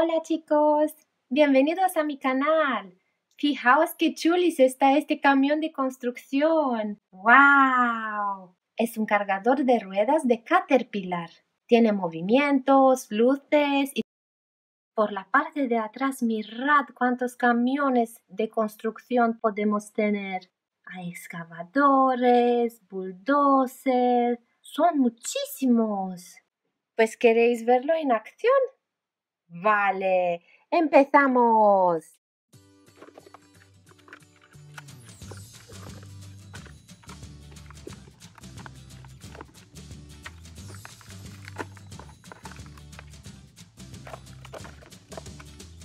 Hola chicos, bienvenidos a mi canal. Fijaos qué chulis está este camión de construcción. ¡Wow! Es un cargador de ruedas de Caterpillar. Tiene movimientos, luces y... Por la parte de atrás mirad cuántos camiones de construcción podemos tener. Hay excavadores, bulldozers, son muchísimos. Pues ¿queréis verlo en acción? Vale, empezamos.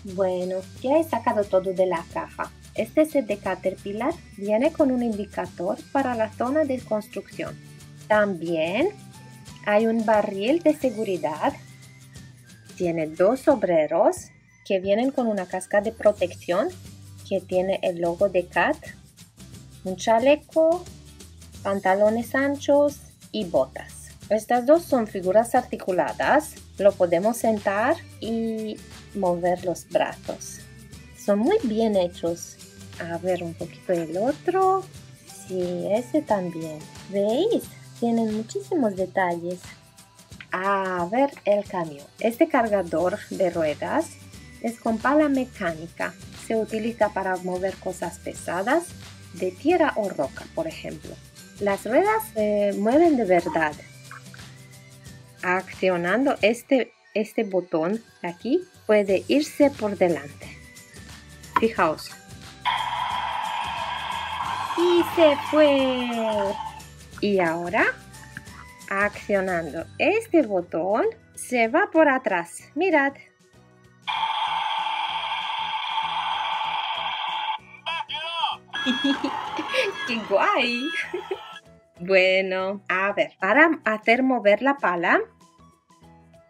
Bueno, ya he sacado todo de la caja. Este set de Caterpillar viene con un indicador para la zona de construcción. También hay un barril de seguridad. Tiene dos obreros que vienen con una casca de protección que tiene el logo de Cat, un chaleco, pantalones anchos y botas. Estas dos son figuras articuladas. Lo podemos sentar y mover los brazos. Son muy bien hechos. A ver un poquito el otro. Sí, ese también. ¿Veis? Tienen muchísimos detalles. A ver el camión. Este cargador de ruedas es con pala mecánica. Se utiliza para mover cosas pesadas de tierra o roca, por ejemplo. Las ruedas se mueven de verdad. Accionando este botón aquí puede irse por delante. Fijaos. Y se fue. Y ahora, accionando este botón, se va por atrás. Mirad. ¡Qué guay! Bueno, a ver, para hacer mover la pala,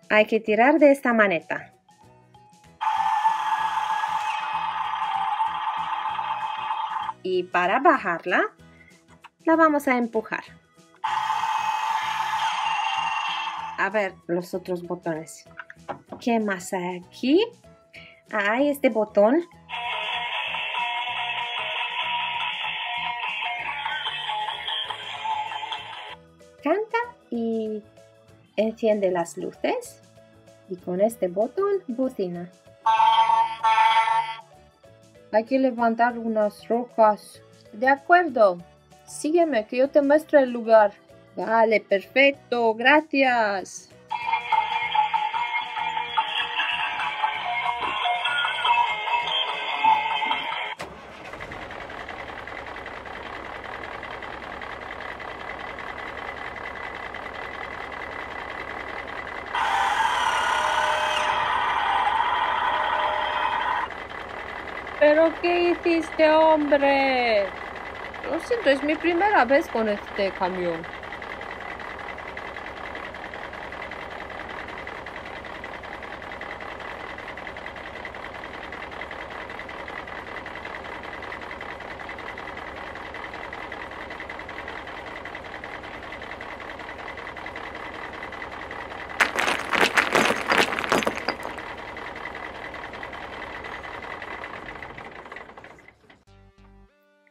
hay que tirar de esta maneta. Y para bajarla, la vamos a empujar. A ver los otros botones. ¿Qué más hay aquí? Hay este botón. Canta y enciende las luces. Y con este botón, bocina. Hay que levantar unas rocas. De acuerdo. Sígueme que yo te muestro el lugar. Vale, perfecto. Gracias. ¿Pero qué hiciste, hombre? Lo siento, es mi primera vez con este camión.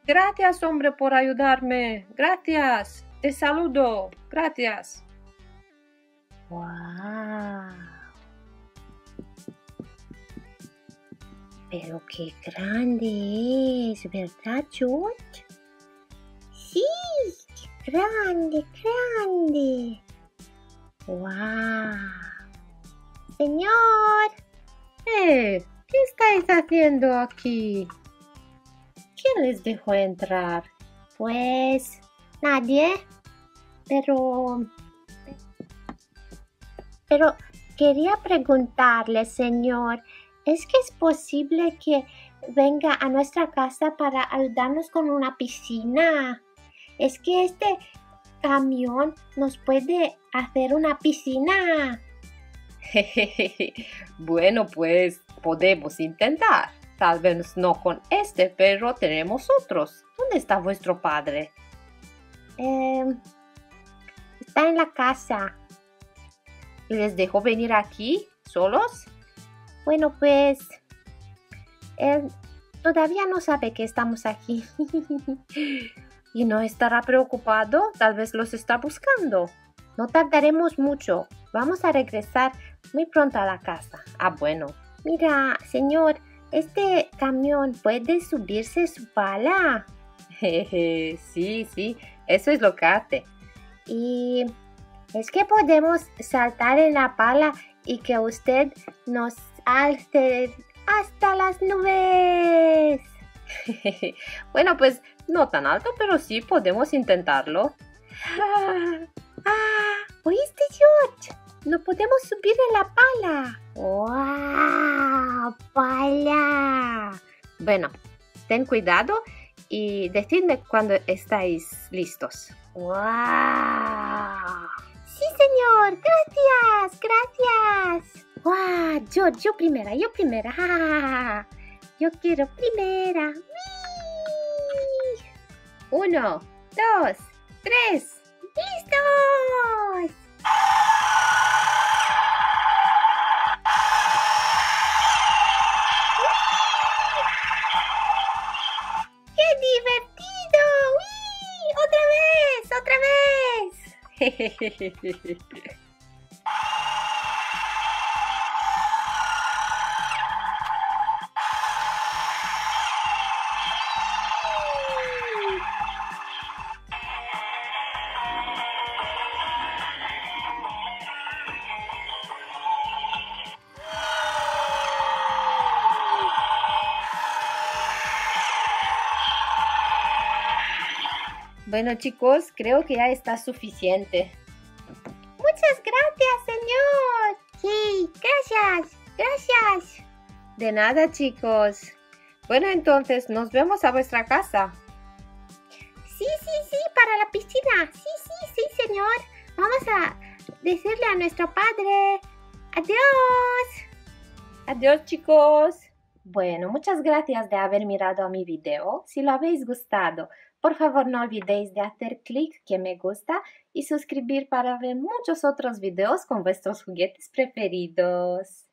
Gracias, hombre, por ayudarme. Gracias. Te saludo. Gracias. Wow. Pero qué grande es, ¿verdad, George? Sí, qué grande, grande. Wow. Señor. ¿Qué estáis haciendo aquí? ¿Quién les dejó entrar? Pues nadie, pero quería preguntarle, señor, ¿es que es posible que venga a nuestra casa para ayudarnos con una piscina? Es que este camión nos puede hacer una piscina. Bueno, pues podemos intentar. Tal vez no con este, pero tenemos otros. ¿Dónde está vuestro padre? Está en la casa. ¿Les dejo venir aquí solos? Bueno, pues todavía no sabe que estamos aquí. Y no estará preocupado, tal vez los está buscando. No tardaremos mucho. Vamos a regresar muy pronto a la casa. Ah, bueno. Mira, señor, este camión puede subirse su pala. Jeje, sí, sí, eso es lo que hace. Y es que podemos saltar en la pala y que usted nos alce hasta las nubes. Bueno, pues no tan alto, pero sí podemos intentarlo. ¿Oíste, George? ¡No podemos subir en la pala! ¡Wow! ¡Pala! Bueno, ten cuidado y decidme cuando estáis listos. ¡Wow! ¡Sí, señor! ¡Gracias! ¡Gracias! ¡Wow! George, yo primera, yo primera. Yo quiero primera. ¡Wii! 1, 2, 3. ¡Listos! ¡Qué divertido! ¡Uy! ¡Otra vez! ¡Otra vez! Bueno, chicos, creo que ya está suficiente. ¡Muchas gracias, señor! Sí, gracias, gracias. De nada, chicos. Bueno, entonces, nos vemos a vuestra casa. Sí, sí, sí, para la piscina. Sí, sí, sí, señor. Vamos a decirle a nuestro padre. ¡Adiós! Adiós, chicos. Bueno, muchas gracias de haber mirado a mi video. Si lo habéis gustado, por favor, no olvidéis de hacer clic que me gusta y suscribir para ver muchos otros videos con vuestros juguetes preferidos.